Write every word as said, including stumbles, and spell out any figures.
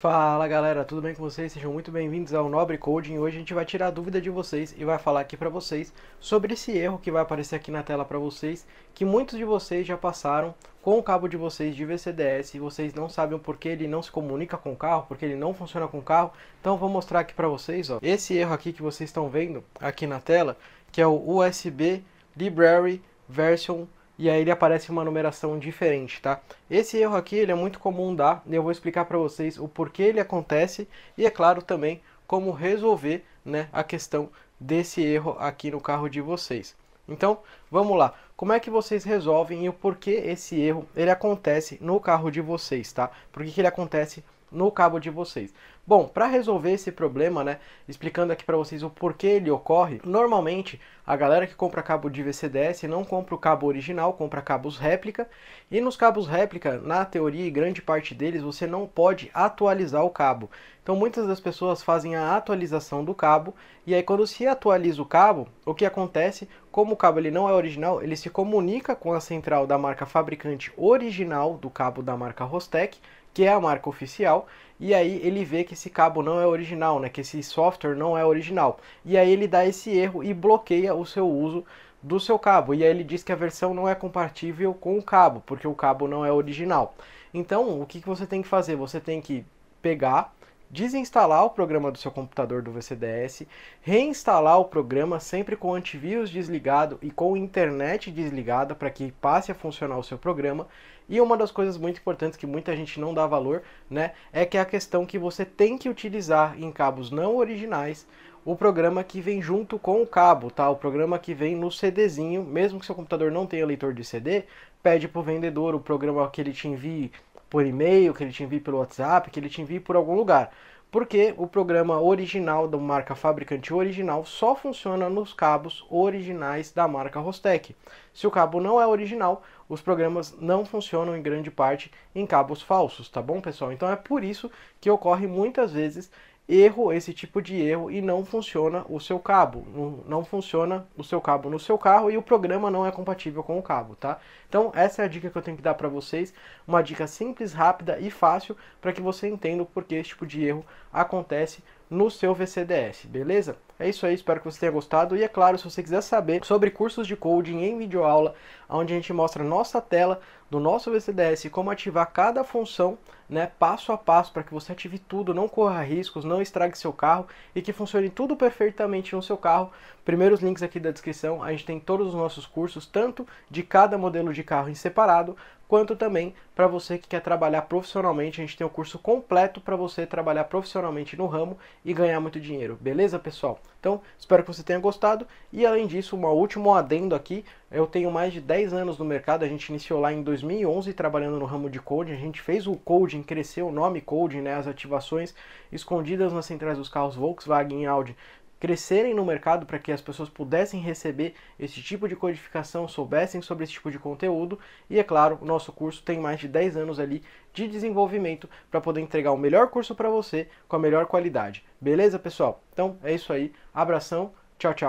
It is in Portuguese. Fala galera, tudo bem com vocês? Sejam muito bem-vindos ao Nobre Coding. Hoje a gente vai tirar a dúvida de vocês e vai falar aqui para vocês sobre esse erro que vai aparecer aqui na tela para vocês, que muitos de vocês já passaram com o cabo de vocês de V C D S e vocês não sabem o porquê ele não se comunica com o carro, porque ele não funciona com o carro. Então vou mostrar aqui para vocês, ó, esse erro aqui que vocês estão vendo aqui na tela, que é o U S B LIBRARY VERSION. E aí ele aparece uma numeração diferente, tá? Esse erro aqui ele é muito comum dar, e eu vou explicar para vocês o porquê ele acontece e, é claro, também como resolver, né, a questão desse erro aqui no carro de vocês. Então, vamos lá. Como é que vocês resolvem e o porquê esse erro ele acontece no carro de vocês, tá? Por que que ele acontece no cabo de vocês? Bom, para resolver esse problema, né, explicando aqui para vocês o porquê ele ocorre, normalmente a galera que compra cabo de V C D S não compra o cabo original, compra cabos réplica, e nos cabos réplica, na teoria e grande parte deles, você não pode atualizar o cabo. Então muitas das pessoas fazem a atualização do cabo, e aí quando se atualiza o cabo, o que acontece, como o cabo ele não é original, ele se comunica com a central da marca fabricante original do cabo da marca Ross-Tech, que é a marca oficial, e aí ele vê que esse cabo não é original, né? Que esse software não é original. E aí ele dá esse erro e bloqueia o seu uso do seu cabo. E aí ele diz que a versão não é compatível com o cabo, porque o cabo não é original. Então, o que que você tem que fazer? Você tem que pegar, desinstalar o programa do seu computador do V C D S, reinstalar o programa sempre com o antivírus desligado e com a internet desligada para que passe a funcionar o seu programa. E uma das coisas muito importantes que muita gente não dá valor, né, é que é a questão que você tem que utilizar em cabos não originais o programa que vem junto com o cabo, tá? O programa que vem no CDzinho, mesmo que seu computador não tenha leitor de C D, pede para o vendedor o programa que ele te envie por e-mail, que ele te envie pelo WhatsApp, que ele te envie por algum lugar. Porque o programa original da marca fabricante original só funciona nos cabos originais da marca Ross-Tech. Se o cabo não é original, os programas não funcionam em grande parte em cabos falsos, tá bom, pessoal? Então é por isso que ocorre muitas vezes erro, esse tipo de erro, e não funciona o seu cabo, não, não funciona o seu cabo no seu carro e o programa não é compatível com o cabo, tá? Então essa é a dica que eu tenho que dar para vocês, uma dica simples, rápida e fácil para que você entenda o porquê esse tipo de erro acontece no seu V C D S, beleza? É isso aí, espero que você tenha gostado. E é claro, se você quiser saber sobre cursos de coding em videoaula, onde a gente mostra a nossa tela do nosso V C D S e como ativar cada função, né, passo a passo, para que você ative tudo, não corra riscos, não estrague seu carro e que funcione tudo perfeitamente no seu carro, primeiros links aqui da descrição, a gente tem todos os nossos cursos, tanto de cada modelo de carro em separado, quanto também para você que quer trabalhar profissionalmente, a gente tem um curso completo para você trabalhar profissionalmente no ramo e ganhar muito dinheiro, beleza, pessoal? Então, espero que você tenha gostado e, além disso, um último adendo aqui, eu tenho mais de dez anos no mercado, a gente iniciou lá em dois mil e onze trabalhando no ramo de coding, a gente fez o coding crescer, o nome coding, né, as ativações escondidas nas centrais dos carros Volkswagen e Audi, crescerem no mercado para que as pessoas pudessem receber esse tipo de codificação, soubessem sobre esse tipo de conteúdo e, é claro, o nosso curso tem mais de dez anos ali de desenvolvimento para poder entregar o melhor curso para você com a melhor qualidade. Beleza, pessoal? Então é isso aí, abração, tchau, tchau!